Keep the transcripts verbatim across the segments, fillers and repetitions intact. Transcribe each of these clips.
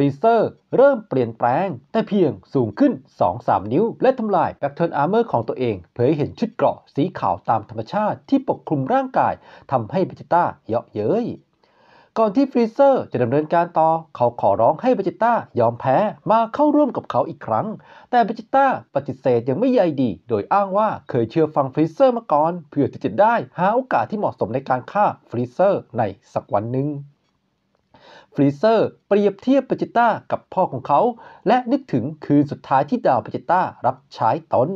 ฟรีเซอร์เริ่มเปลี่ยนแปลงแต่เพียงสูงขึ้น สองถึงสาม นิ้วและทำลายแบ็คเทิร์นอาร์เมอร์ของตัวเองเผยเห็นชุดเกราะสีขาวตามธรรมชาติที่ปกคลุมร่างกายทำให้เวจิต้าเยาะเย้ยก่อนที่ฟรีเซอร์จะดำเนินการต่อเขาขอร้องให้เวจิต้ายอมแพ้มาเข้าร่วมกับเขาอีกครั้งแต่เวจิต้าปฏิเสธยังไม่ใยดีโดยอ้างว่าเคยเชื่อฟังฟรีเซอร์มาก่อนเพื่อที่จะได้หาโอกาสที่เหมาะสมในการฆ่าฟรีเซอร์ในสักวันหนึ่งฟรีเซอร์เปรียบเทียบเวจิต้ากับพ่อของเขาและนึกถึงคืนสุดท้ายที่ดาวเวจิต้ารับใช้ตน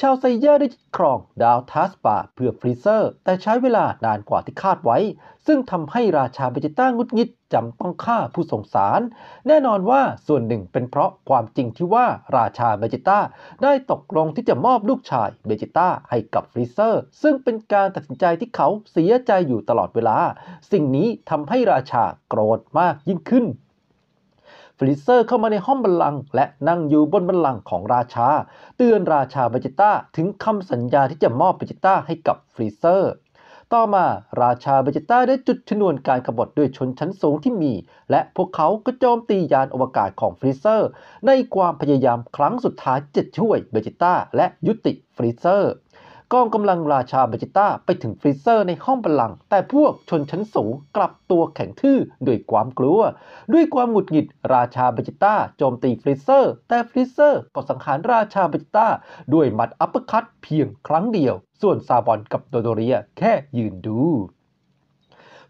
ชาวไซเยอร์ได้ยึดครองดาวทัสปาเพื่อฟรีเซอร์แต่ใช้เวลานานกว่าที่คาดไว้ซึ่งทำให้ราชาเวจิต้างุดงิดจำต้องฆ่าผู้สงสารแน่นอนว่าส่วนหนึ่งเป็นเพราะความจริงที่ว่าราชาเวจิต้าได้ตกลงที่จะมอบลูกชายเวจิต้าให้กับฟรีเซอร์ซึ่งเป็นการตัดสินใจที่เขาเสียใจอยู่ตลอดเวลาสิ่งนี้ทำให้ราชาโกรธมากยิ่งขึ้นฟรีเซอร์เข้ามาในห้องบัลลังก์และนั่งอยู่บนบัลลังก์ของราชาเตือนราชาเวจิต้าถึงคำสัญญาที่จะมอบเวจิต้าให้กับฟรีเซอร์ต่อมาราชาเวจิต้าได้จุดชนวนการกบฏด้วยชนชั้นสูงที่มีและพวกเขาก็โจมตียานอวกาศของฟรีเซอร์ในความพยายามครั้งสุดท้ายจะช่วยเวจิต้าและยุติฟรีเซอร์กองกำลังราชาเวจิต้าไปถึงฟรีเซอร์ในห้องบัลลังก์แต่พวกชนชั้นสูงกลับตัวแข็งทื่อด้วยความกลัวด้วยความหงุดหงิดราชาเวจิต้าโจมตีฟรีเซอร์แต่ฟรีเซอร์ก็สังหารราชาเวจิต้าด้วยหมัดอัปเปอร์คัตเพียงครั้งเดียวส่วนซาบอนกับโดโดเรียแค่ยืนดู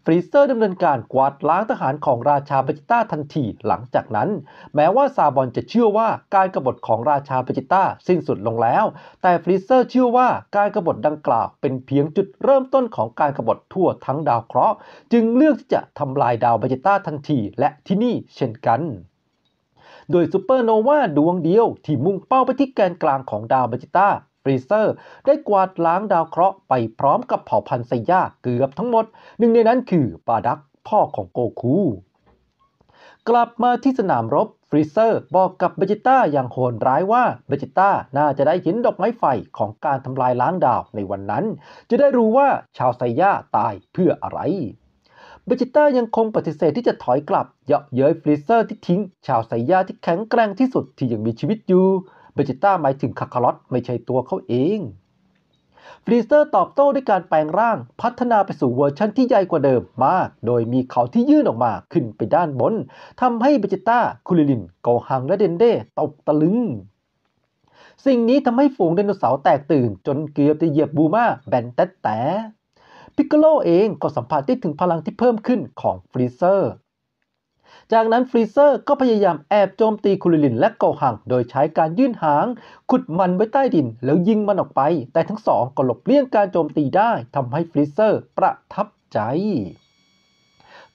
ฟรีเซอร์ดำเนินการกวาดล้างทหารของราชาเวจิต้าทันทีหลังจากนั้นแม้ว่าซาบอนจะเชื่อว่าการกบฏของราชาเวจิต้าสิ้นสุดลงแล้วแต่ฟรีเซอร์เชื่อว่าการกบฏดังกล่าวเป็นเพียงจุดเริ่มต้นของการกบฏทั่วทั้งดาวเคราะห์จึงเลือกที่จะทำลายดาวเวจิต้าทันทีและที่นี่เช่นกันโดยซูเปอร์โนวาดวงเดียวที่มุ่งเป้าไปที่แกนกลางของดาวเวจิต้าฟรีเซอร์ได้กวาดล้างดาวเคราะห์ไปพร้อมกับเผ่าพันธุ์ไซย่าเกือบทั้งหมดหนึ่งในนั้นคือบาดักพ่อของโกคูกลับมาที่สนามรบฟรีเซอร์บอกกับเวจิต้าอย่างโหดร้ายว่าเวจิต้าน่าจะได้เห็นดอกไม้ไฟของการทำลายล้างดาวในวันนั้นจะได้รู้ว่าชาวไซย่าตายเพื่ออะไรเวจิต้ายังคงปฏิเสธที่จะถอยกลับเยาะเย้ยฟรีเซอร์ที่ทิ้งชาวไซย่าที่แข็งแกร่งที่สุดที่ยังมีชีวิตอยู่เวจิต้าหมายถึงคาคาร็อตไม่ใช่ตัวเขาเองฟรีเซอร์ตอบโต้ด้วยการแปลงร่างพัฒนาไปสู่เวอร์ชันที่ใหญ่กว่าเดิมมากโดยมีเขาที่ยื่นออกมาขึ้นไปด้านบนทำให้เวจิต้าคุริลินโกฮังและเดนเด้ตกตะลึงสิ่งนี้ทำให้ฝูงไดโนเสาร์แตกตื่นจนเกือบจะเหยียบบูม่าแบนแต๊ะแต่พิกโกโลเองก็สัมผัสได้ถึงพลังที่เพิ่มขึ้นของฟรีเซอร์จากนั้นฟรีเซอร์ก็พยายามแอบโจมตีคุริลินและโกหังโดยใช้การยื่นหางขุดมันไว้ใต้ดินแล้วยิงมันออกไปแต่ทั้งสองก็หลบเลี่ยงการโจมตีได้ทำให้ฟรีเซอร์ประทับใจ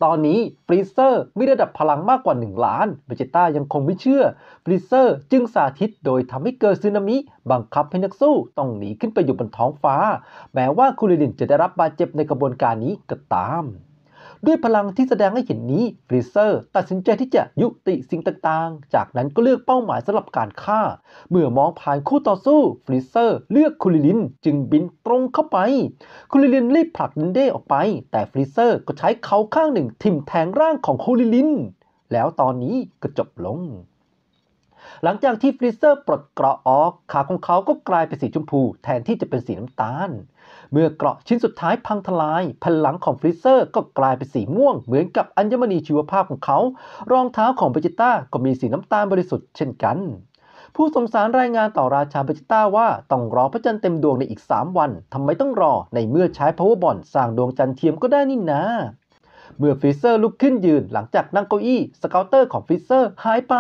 ตอนนี้ฟรีเซอร์มีระดับพลังมากกว่าหนึ่งล้านเวจิต้ายังคงไม่เชื่อฟรีเซอร์จึงสาธิตโดยทำให้เกิดสึนามิบังคับให้นักสู้ต้องหนีขึ้นไปอยู่บนท้องฟ้าแม้ว่าคุริลินจะได้รับบาดเจ็บในกระบวนการนี้ก็ตามด้วยพลังที่แสดงให้เห็นนี้ฟรีเซอร์ตัดสินใจที่จะยุติสิ่งต่างๆจากนั้นก็เลือกเป้าหมายสำหรับการฆ่าเมื่อมองผ่านคู่ต่อสู้ฟรีเซอร์เลือกคุริลินจึงบินตรงเข้าไปคุริลินรีบผลักเดนเด้ออกไปแต่ฟรีเซอร์ก็ใช้เขาข้างหนึ่งทิ่มแทงร่างของคุริลินแล้วตอนนี้ก็จบลงหลังจากที่ฟรีเซอร์ปลดเกราะออกขาของเขาก็กลายเป็นสีชมพูแทนที่จะเป็นสีน้ำตาลเมื่อเกราะชิ้นสุดท้ายพังทลายแผ่นหลังของฟรีเซอร์ก็กลายเป็นสีม่วงเหมือนกับอัญมณีชีวภาพของเขารองเท้าของเวจิต้าก็มีสีน้ำตาลบริสุทธิ์เช่นกันผู้สงสารรายงานต่อราชาเวจิต้าว่าต้องรอพระจันทร์เต็มดวงในอีกสามวันทำไมต้องรอในเมื่อใช้พาวเวอร์บอลสร้างดวงจันทร์เทียมก็ได้นี่นะเมื่อฟรีเซอร์ลุกขึ้นยืนหลังจากนั่งเก้าอี้สเกาเตอร์ของฟรีเซอร์หายไป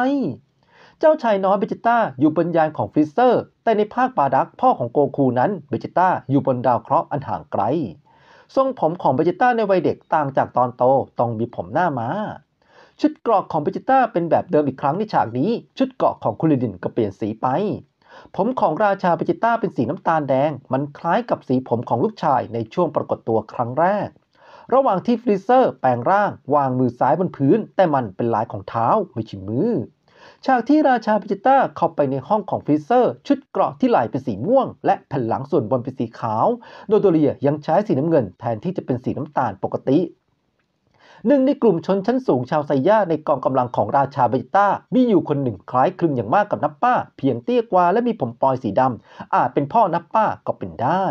เจ้าชายน้อยเวจิต้าอยู่บนยานของฟรีเซอร์แต่ในภาคบาดักพ่อของโกคูนั้นเวจิต้าอยู่บนดาวเคราะห์อันห่างไกลทรงผมของเวจิต้าในวัยเด็กต่างจากตอนโตต้องมีผมหน้าม้าชุดเกราะของเวจิต้าเป็นแบบเดิมอีกครั้งในฉากนี้ชุดเกราะของคุริลินก็เปลี่ยนสีไปผมของราชาเวจิต้าเป็นสีน้ำตาลแดงมันคล้ายกับสีผมของลูกชายในช่วงปรากฏตัวครั้งแรกระหว่างที่ฟรีเซอร์แปลงร่างวางมือซ้ายบนพื้นแต่มันเป็นลายของเท้าไม่ใช่มือฉากที่ราชาเวจิต้าเข้าไปในห้องของฟรีเซอร์ชุดเกราะที่ไหล่เป็นสีม่วงและแผ่นหลังส่วนบนเป็นสีขาวโดโดเรียยังใช้สีน้ำเงินแทนที่จะเป็นสีน้ำตาลปกติ หนึ่งในกลุ่มชนชั้นสูงชาวไซย่าในกองกำลังของราชาเวจิต้ามีอยู่คนหนึ่งคล้ายคลึงอย่างมากกับนับป้าเพียงเตี้ยกว่าและมีผมปลอยสีดำอาจเป็นพ่อนับป้าก็เป็นได้